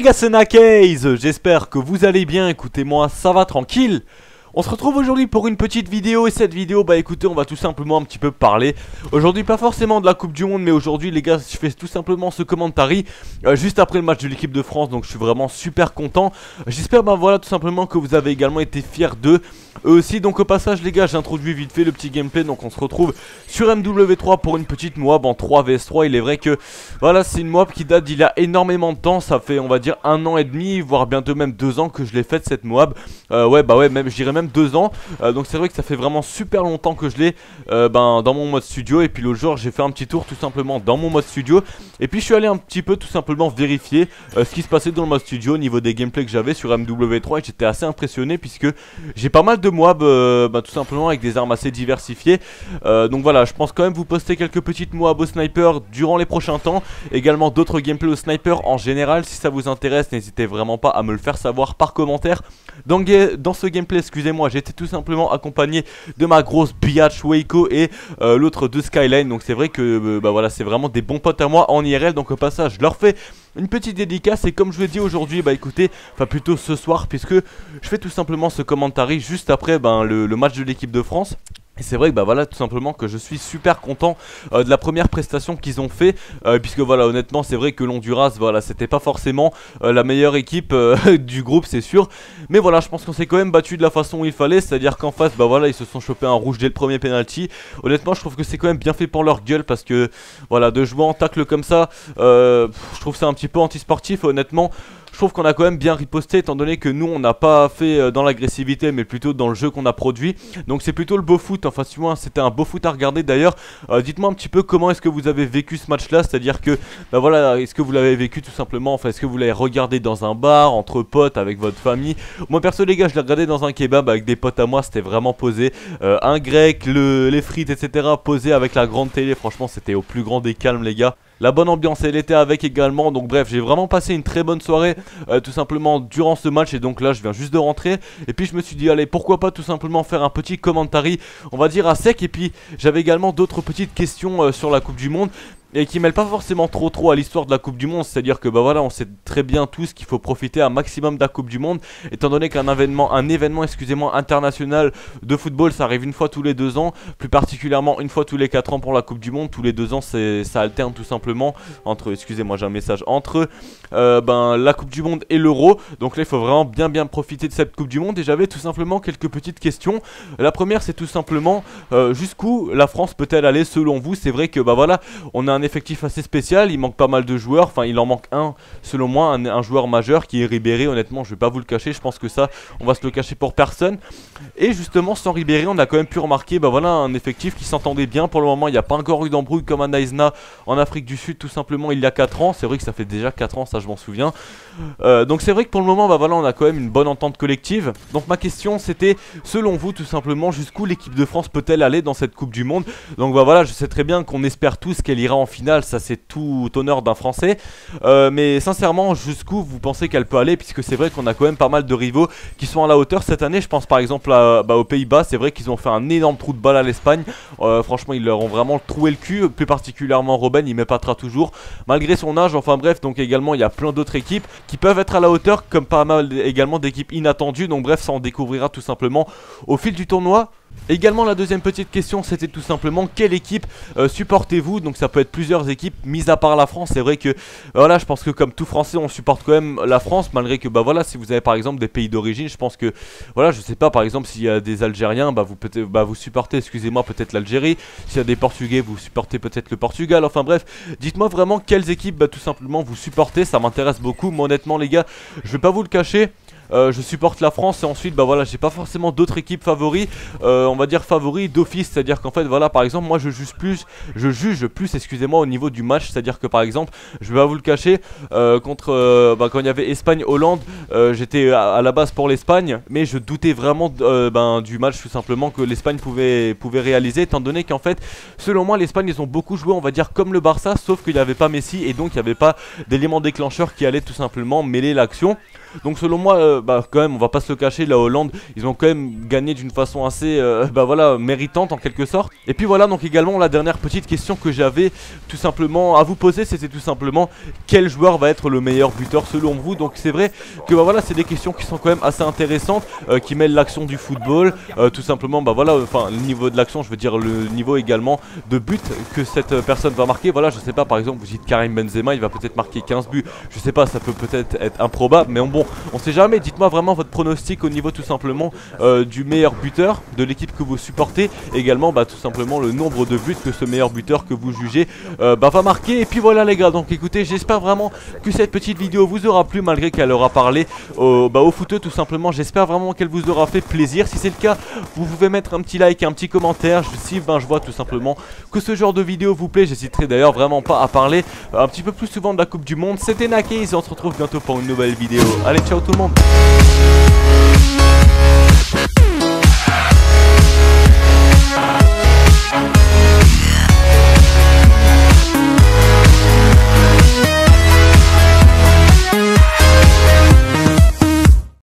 les gars, c'est Nakeiz, j'espère que vous allez bien, écoutez-moi, ça va tranquille. On se retrouve aujourd'hui pour une petite vidéo et cette vidéo, bah écoutez, on va tout simplement un petit peu parler. Aujourd'hui, pas forcément de la Coupe du Monde, mais aujourd'hui, les gars, je fais tout simplement ce commentaire juste après le match de l'équipe de France, donc je suis vraiment super content. J'espère, bah voilà, tout simplement que vous avez également été fiers d'eux. Eux aussi, donc au passage, les gars, j'introduis vite fait le petit gameplay, donc on se retrouve sur MW3 pour une petite MOAB en 3 vs 3. Il est vrai que, voilà, c'est une MOAB qui date d'il y a énormément de temps, ça fait, on va dire, 1 an et demi, voire bientôt même 2 ans que je l'ai faite cette MOAB. Ouais, bah ouais, même, je dirais même 2 ans, donc c'est vrai que ça fait vraiment super longtemps que je l'ai dans mon mode studio. Et puis l'autre jour j'ai fait un petit tour tout simplement dans mon mode studio et puis je suis allé un petit peu tout simplement vérifier ce qui se passait dans le mode studio au niveau des gameplays que j'avais sur MW3 et j'étais assez impressionné puisque j'ai pas mal de MOAB tout simplement avec des armes assez diversifiées, donc voilà, je pense quand même vous poster quelques petites MOAB au sniper durant les prochains temps, également d'autres gameplays au sniper en général. Si ça vous intéresse, n'hésitez vraiment pas à me le faire savoir par commentaire. Dans ce gameplay, excusez-moi, j'étais tout simplement accompagné de ma grosse biatch Weiko et l'autre de Skyline. Donc c'est vrai que voilà, c'est vraiment des bons potes à moi en IRL. Donc au passage je leur fais une petite dédicace et comme je vous l'ai dit aujourd'hui, bah écoutez, enfin plutôt ce soir, puisque je fais tout simplement ce commentaire juste après le match de l'équipe de France. Et c'est vrai que bah voilà, tout simplement que je suis super content de la première prestation qu'ils ont fait, puisque voilà, honnêtement c'est vrai que l'Honduras, voilà, c'était pas forcément la meilleure équipe du groupe, c'est sûr. Mais voilà, je pense qu'on s'est quand même battu de la façon où il fallait, c'est à dire qu'en face, bah voilà, ils se sont chopés un rouge dès le premier penalty. Honnêtement je trouve que c'est quand même bien fait pour leur gueule, parce que voilà, de jouer en tacle comme ça, je trouve ça un petit peu antisportif. Honnêtement je trouve qu'on a quand même bien riposté, étant donné que nous on n'a pas fait dans l'agressivité mais plutôt dans le jeu qu'on a produit. Donc c'est plutôt le beau foot, enfin si moi c'était un beau foot à regarder d'ailleurs. Dites-moi un petit peu comment est-ce que vous avez vécu ce match là, c'est-à-dire que bah voilà, est-ce que vous l'avez vécu tout simplement, enfin est-ce que vous l'avez regardé dans un bar, entre potes, avec votre famille. Moi perso les gars, je l'ai regardé dans un kebab avec des potes à moi, c'était vraiment posé, un grec, les frites etc, posé avec la grande télé, franchement c'était au plus grand des calmes les gars. La bonne ambiance, elle était avec également, donc bref, j'ai vraiment passé une très bonne soirée tout simplement durant ce match. Et donc là je viens juste de rentrer et puis je me suis dit allez, pourquoi pas tout simplement faire un petit commentaire, on va dire à sec. Et puis j'avais également d'autres petites questions sur la Coupe du Monde et qui mêle pas forcément trop à l'histoire de la Coupe du Monde, c'est-à-dire que bah voilà, on sait très bien tous qu'il faut profiter un maximum de la Coupe du Monde, étant donné qu'un événement excusez-moi international de football, ça arrive une fois tous les 2 ans, plus particulièrement une fois tous les 4 ans pour la Coupe du Monde. Tous les 2 ans ça alterne tout simplement entre, excusez-moi j'ai un message, entre la Coupe du Monde et l'Euro. Donc là il faut vraiment bien profiter de cette Coupe du Monde et j'avais tout simplement quelques petites questions. La première c'est tout simplement jusqu'où la France peut-elle aller selon vous. C'est vrai que bah voilà, on a un effectif assez spécial, il manque pas mal de joueurs, enfin il en manque un selon moi, un joueur majeur qui est Ribéry. Honnêtement je vais pas vous le cacher, je pense que ça on va se le cacher pour personne. Et justement sans Ribéry on a quand même pu remarquer bah voilà, un effectif qui s'entendait bien. Pour le moment il n'y a pas encore eu d'embrouille comme à Naïsna en Afrique du Sud tout simplement il y a 4 ans. C'est vrai que ça fait déjà 4 ans, ça je m'en souviens, donc c'est vrai que pour le moment bah voilà, on a quand même une bonne entente collective. Donc ma question c'était selon vous tout simplement jusqu'où l'équipe de France peut-elle aller dans cette Coupe du Monde. Donc bah voilà, je sais très bien qu'on espère tous qu'elle ira en finale, ça c'est tout honneur d'un Français, mais sincèrement jusqu'où vous pensez qu'elle peut aller, puisque c'est vrai qu'on a quand même pas mal de rivaux qui sont à la hauteur cette année. Je pense par exemple aux Pays-Bas, c'est vrai qu'ils ont fait un énorme trou de balle à l'Espagne, franchement ils leur ont vraiment troué le cul, plus particulièrement Robben, il m'épatera toujours malgré son âge, enfin bref. Donc également il y a plein d'autres équipes qui peuvent être à la hauteur, comme pas mal également d'équipes inattendues. Donc bref, ça on découvrira tout simplement au fil du tournoi. Également la deuxième petite question c'était tout simplement quelle équipe supportez-vous. Donc ça peut être plusieurs équipes mis à part la France. C'est vrai que voilà, je pense que comme tout Français on supporte quand même la France, malgré que bah voilà, si vous avez par exemple des pays d'origine, je pense que voilà, je sais pas, par exemple s'il y a des Algériens vous supportez excusez-moi peut-être l'Algérie, s'il y a des Portugais vous supportez peut-être le Portugal. Enfin bref, dites-moi vraiment quelles équipes tout simplement vous supportez, ça m'intéresse beaucoup. Moi honnêtement les gars, je vais pas vous le cacher, je supporte la France et ensuite bah voilà, j'ai pas forcément d'autres équipes favoris, on va dire favoris d'office, c'est à dire qu'en fait voilà, par exemple moi je juge plus excusez-moi au niveau du match, c'est à dire que par exemple je vais pas vous le cacher, contre quand il y avait Espagne-Hollande, j'étais à la base pour l'Espagne, mais je doutais vraiment du match tout simplement que l'Espagne pouvait réaliser, étant donné qu'en fait selon moi l'Espagne ils ont beaucoup joué on va dire comme le Barça, sauf qu'il n'y avait pas Messi et donc il n'y avait pas d'élément déclencheur qui allait tout simplement mêler l'action. Donc selon moi, quand même, on va pas se le cacher, la Hollande, ils ont quand même gagné d'une façon assez, voilà, méritante en quelque sorte. Et puis voilà, donc également la dernière petite question que j'avais tout simplement à vous poser, c'était tout simplement quel joueur va être le meilleur buteur selon vous. Donc c'est vrai que voilà, c'est des questions qui sont quand même assez intéressantes, qui mêlent l'action du football, tout simplement, voilà, enfin le niveau de l'action, je veux dire le niveau également de but que cette personne va marquer. Voilà, je sais pas, par exemple, vous dites Karim Benzema, il va peut-être marquer 15 buts, je sais pas, ça peut peut-être être improbable, mais bon, on sait jamais. Dites-moi vraiment votre pronostic au niveau tout simplement du meilleur buteur de l'équipe que vous supportez, également tout simplement le nombre de buts que ce meilleur buteur que vous jugez va marquer. Et puis voilà les gars, donc écoutez, j'espère vraiment que cette petite vidéo vous aura plu, malgré qu'elle aura parlé aux footeux tout simplement. J'espère vraiment qu'elle vous aura fait plaisir. Si c'est le cas, vous pouvez mettre un petit like et un petit commentaire. Si je vois tout simplement que ce genre de vidéo vous plaît, j'hésiterai d'ailleurs vraiment pas à parler un petit peu plus souvent de la Coupe du Monde. C'était Nakeiz, on se retrouve bientôt pour une nouvelle vidéo. Allez, ciao tout le monde.